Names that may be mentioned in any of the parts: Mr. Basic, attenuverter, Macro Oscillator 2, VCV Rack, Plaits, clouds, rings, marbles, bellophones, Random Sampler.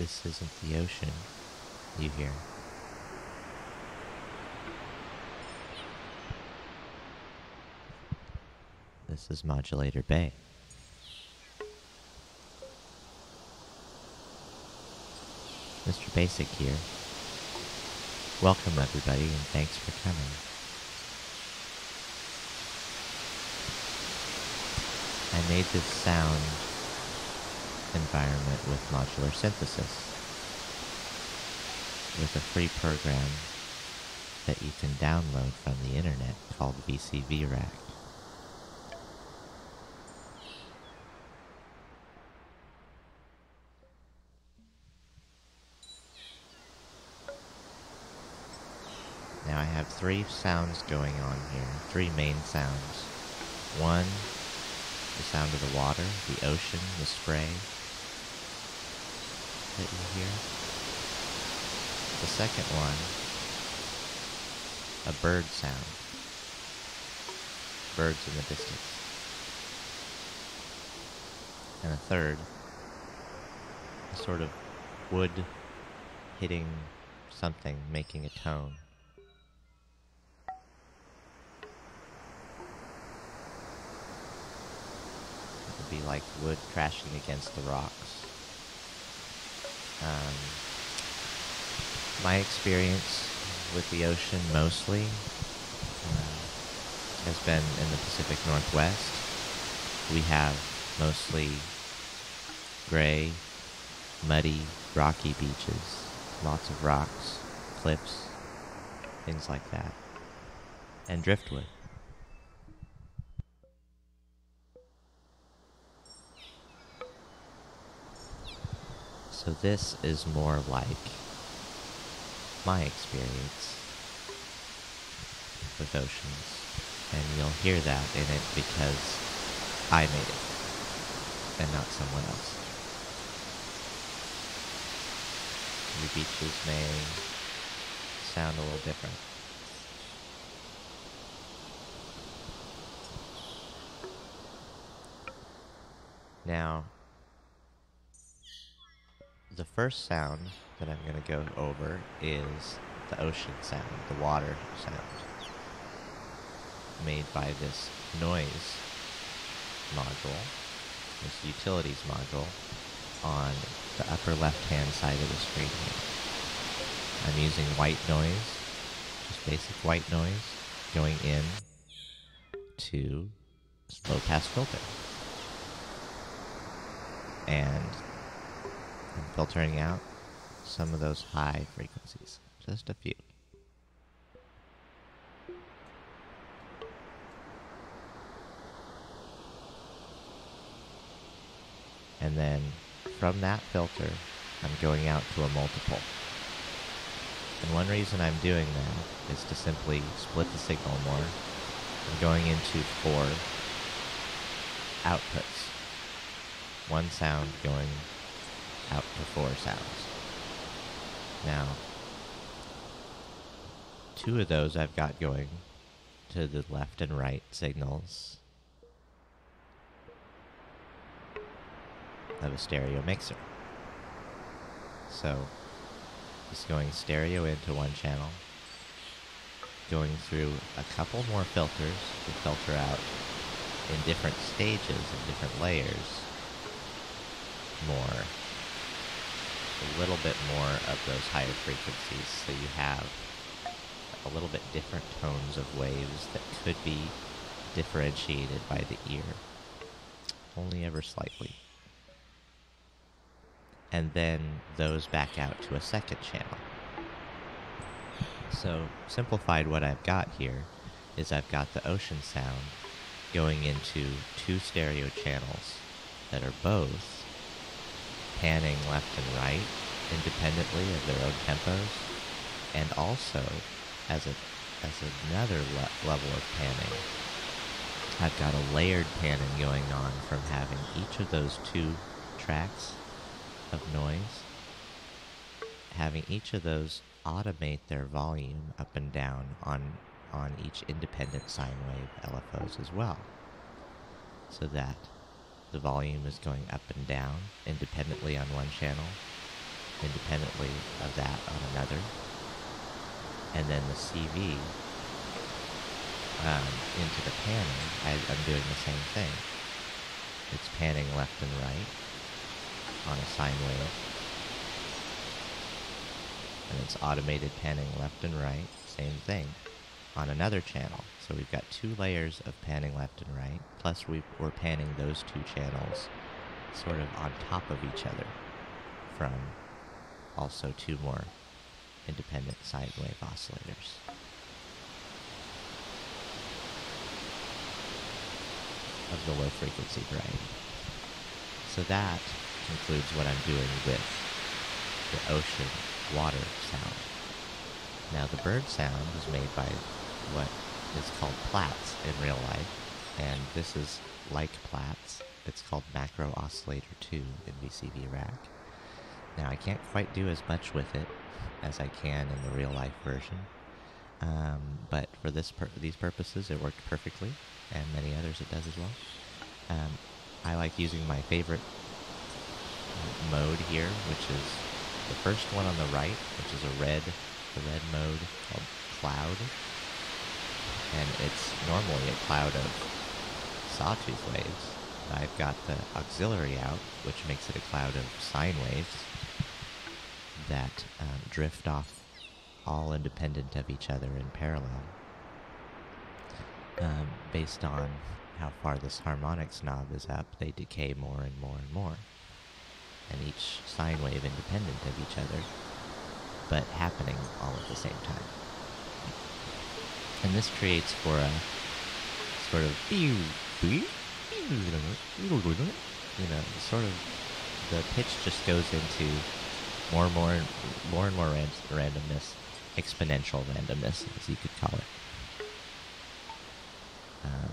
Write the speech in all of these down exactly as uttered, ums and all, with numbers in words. this isn't the ocean you hear. This is Modulator Bay. Mister Basic here. Welcome everybody and thanks for coming. I made this sound environment with modular synthesis, with a free program that you can download from the internet called V C V Rack. Now I have three sounds going on here, three main sounds. One, the sound of the water, the ocean, the spray that you hear. The second one, a bird sound. Birds in the distance. And a third, a sort of wood hitting something, making a tone. Be like wood crashing against the rocks. Um, my experience with the ocean mostly uh, has been in the Pacific Northwest. We have mostly gray, muddy, rocky beaches, lots of rocks, cliffs, things like that, and driftwood. So this is more like my experience with oceans, and you'll hear that in it because I made it, and not someone else. Your beaches may sound a little different. Now, the first sound that I'm going to go over is the ocean sound, the water sound, made by this noise module, this utilities module, on the upper left-hand side of the screen here. I'm using white noise, just basic white noise, going in to low-pass filter. And I'm filtering out some of those high frequencies, just a few. And then from that filter, I'm going out to a multiple. And one reason I'm doing that is to simply split the signal more. I'm going into four outputs. One sound going out to four sounds. Now, two of those I've got going to the left and right signals of a stereo mixer. So, just going stereo into one channel, going through a couple more filters to filter out in different stages and different layers more. A little bit more of those higher frequencies, so you have a little bit different tones of waves that could be differentiated by the ear, only ever slightly. And then those back out to a second channel. So, simplified, what I've got here is I've got the ocean sound going into two stereo channels that are both panning left and right independently of their own tempos, and also as a as another le level of panning. I've got a layered panning going on from having each of those two tracks of noise, having each of those automate their volume up and down on on each independent sine wave L F Os as well, so that the volume is going up and down independently on one channel, independently of that on another. And then the C V um, into the panning, I, I'm doing the same thing. It's panning left and right on a sine wave. And it's automated panning left and right, same thing, on another channel. So we've got two layers of panning left and right, plus we, we're panning those two channels sort of on top of each other from also two more independent sine wave oscillators. Of the low frequency variety. So that concludes what I'm doing with the ocean water sound. Now the bird sound is made by what is called plaits in real life, and this is like plaits. It's called Macro Oscillator two in V C V Rack. Now I can't quite do as much with it as I can in the real life version, um, but for this pur these purposes it worked perfectly, and many others it does as well. Um, I like using my favorite mode here, which is the first one on the right, which is a red, the red mode called cloud, and it's normally a cloud of sawtooth waves. I've got the auxiliary out, which makes it a cloud of sine waves that um, drift off all independent of each other in parallel, um, based on how far this harmonics knob is up. They decay more and more and more, and each sine wave independent of each other, but happening all at the same time. And this creates for a sort of, you know, sort of, the pitch just goes into more and more, more and more randomness, exponential randomness, as you could call it. Um,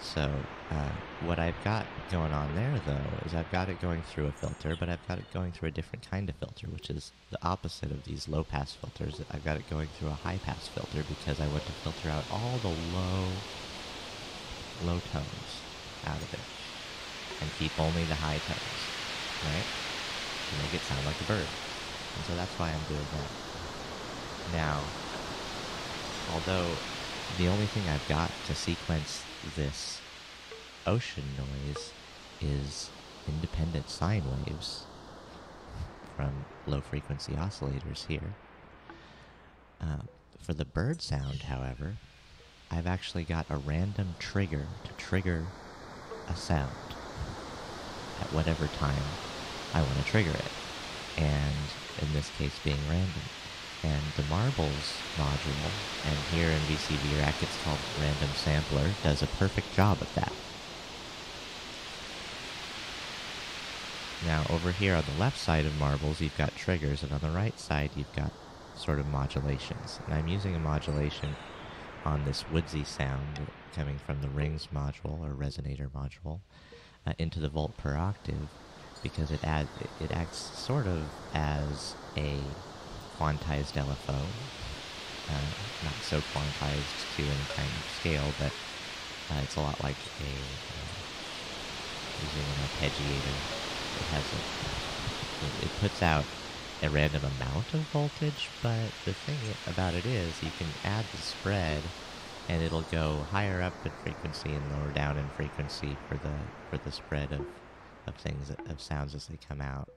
so, uh, what I've got going on there, though, is I've got it going through a filter, but I've got it going through a different kind of filter, which is the opposite of these low-pass filters. I've got it going through a high-pass filter because I want to filter out all the low, low tones out of it and keep only the high tones, right? To make it sound like a bird. And so that's why I'm doing that. Now, although the only thing I've got to sequence this ocean noise is independent sine waves from low frequency oscillators here. Uh, for the bird sound, however, I've actually got a random trigger to trigger a sound at whatever time I want to trigger it, and in this case being random. And the marbles module, and here in V C V Rack it's called Random Sampler, does a perfect job of that. Now over here on the left side of marbles you've got triggers, and on the right side you've got sort of modulations. And I'm using a modulation on this woodsy sound coming from the rings module, or resonator module, uh, into the volt per octave, because it, add, it acts sort of as a quantized L F O, uh, not so quantized to any kind of scale, but uh, it's a lot like a, uh, using an arpeggiator. It has a, it, it puts out a random amount of voltage, but the thing about it is you can add the spread and it'll go higher up in frequency and lower down in frequency for the, for the spread of of things, of sounds as they come out.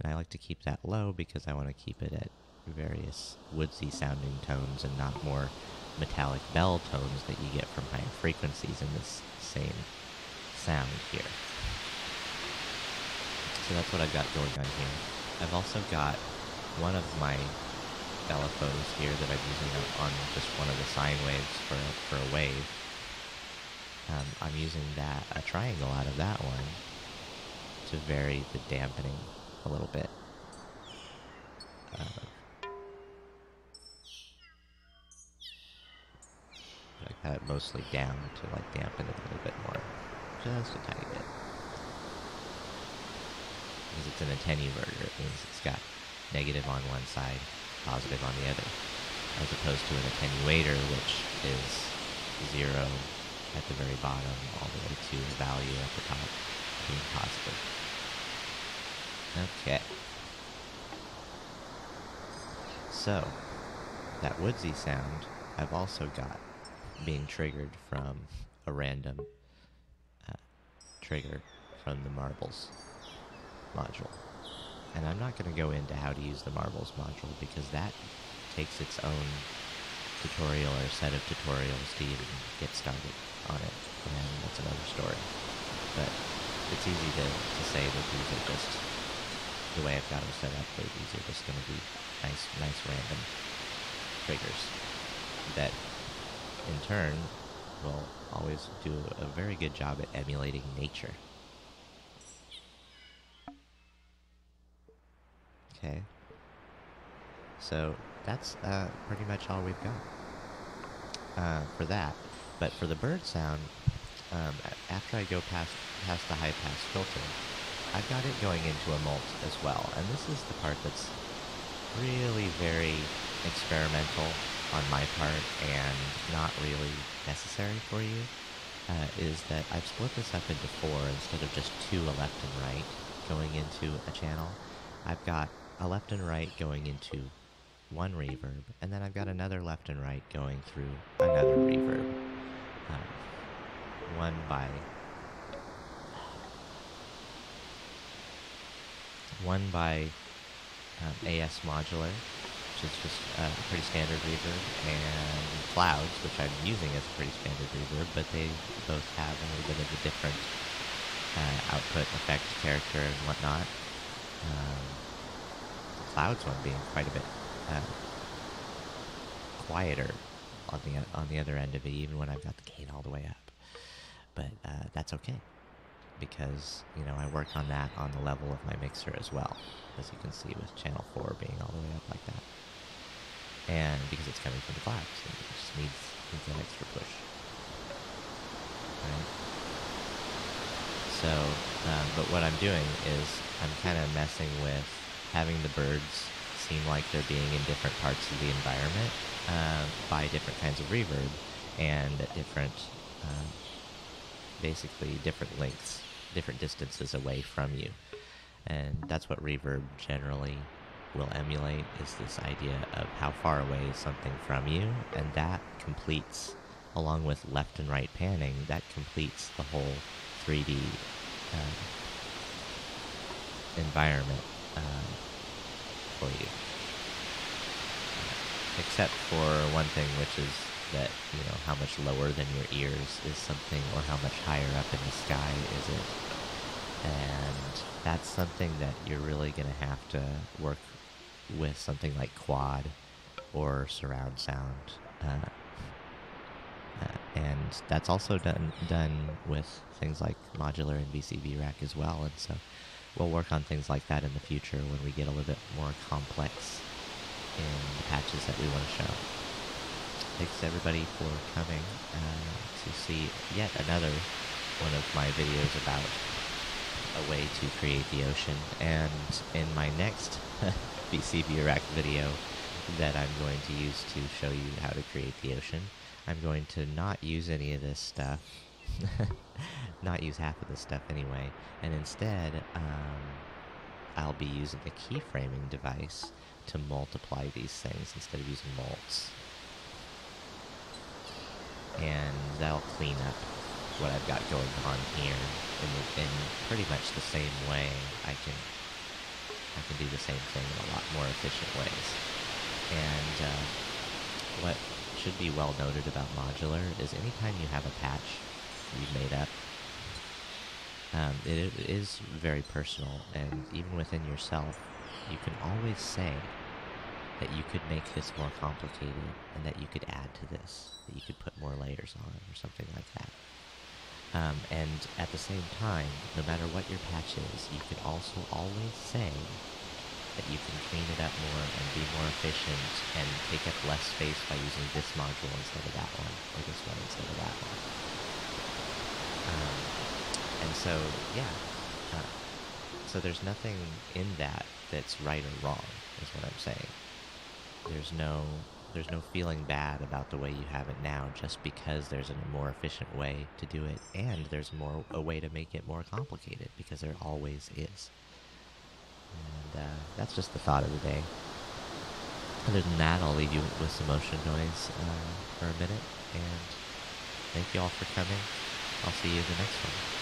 And I like to keep that low because I want to keep it at various woodsy sounding tones and not more metallic bell tones that you get from higher frequencies in this same sound here. So that's what I've got going on here. I've also got one of my bellophones here that I'm using on just one of the sine waves for, for a wave. Um, I'm using that, a triangle out of that one, to vary the dampening a little bit. Uh, I got it mostly down to like dampen it a little bit more, just a tiny bit. Because it's an attenuverter, it means it's got negative on one side, positive on the other, as opposed to an attenuator, which is zero at the very bottom, all the way to the value at the top being positive. Okay. So, that woodsy sound I've also got being triggered from a random uh, trigger from the marbles module. And I'm not going to go into how to use the marbles module because that takes its own tutorial or set of tutorials to even get started on it, and that's another story. But it's easy to, to say that these are just, the way I've got them set up, that these are just going to be nice, nice random triggers that in turn will always do a very good job at emulating nature. Okay, so that's uh, pretty much all we've got uh, for that. But for the bird sound, um, after I go past past the high pass filter, I've got it going into a molt as well. And this is the part that's really very experimental on my part and not really necessary for you. Uh, is that I've split this up into four instead of just two, a left and right going into a channel. I've got a left and right going into one reverb, and then I've got another left and right going through another reverb. Um, one by one by um, A S modular, which is just a uh, pretty standard reverb, and Clouds, which I'm using as a pretty standard reverb, but they both have a little bit of a different uh, output, effect, character, and whatnot. Um, the Clouds one being quite a bit uh, quieter on the on the other end of it, even when I've got the gain all the way up. But uh, that's okay, because you know I work on that on the level of my mixer as well, as you can see with channel four being all the way up like that, and because it's coming from the Clouds, and it just needs, needs that extra push. Right? So, um, but what I'm doing is I'm kind of messing with having the birds seem like they're being in different parts of the environment uh, by different kinds of reverb and at different, uh, basically different lengths, different distances away from you. And that's what reverb generally will emulate, is this idea of how far away is something from you, and that completes, along with left and right panning, that completes the whole three D uh, environment um, for you. Uh, except for one thing, which is that, you know, how much lower than your ears is something, or how much higher up in the sky is it. And that's something that you're really going to have to work with something like quad or surround sound. Uh, Uh, and that's also done done with things like modular and V C V Rack as well, and so we'll work on things like that in the future when we get a little bit more complex in the patches that we want to show. Thanks everybody for coming uh, to see yet another one of my videos about a way to create the ocean, and in my next V C V Rack video that I'm going to use to show you how to create the ocean, I'm going to not use any of this stuff, not use half of this stuff anyway, and instead um, I'll be using a keyframing device to multiply these things instead of using molds. And that'll clean up what I've got going on here in, the, in pretty much the same way. I can, I can do the same thing in a lot more efficient ways. And uh, what should be well noted about modular is anytime you have a patch you've made up, um, it, it is very personal, and even within yourself, you can always say that you could make this more complicated, and that you could add to this, that you could put more layers on, or something like that. Um, and at the same time, no matter what your patch is, you can also always say that you can clean it up more and be more efficient and take up less space by using this module instead of that one, or this one instead of that one. Um, and so, yeah. Uh, so there's nothing in that that's right or wrong, is what I'm saying. There's no, there's no feeling bad about the way you have it now just because there's a more efficient way to do it, and there's more a way to make it more complicated, because there always is. And uh, that's just the thought of the day. Other than that, I'll leave you with some motion noise uh, for a minute, and thank you all for coming. I'll see you in the next one.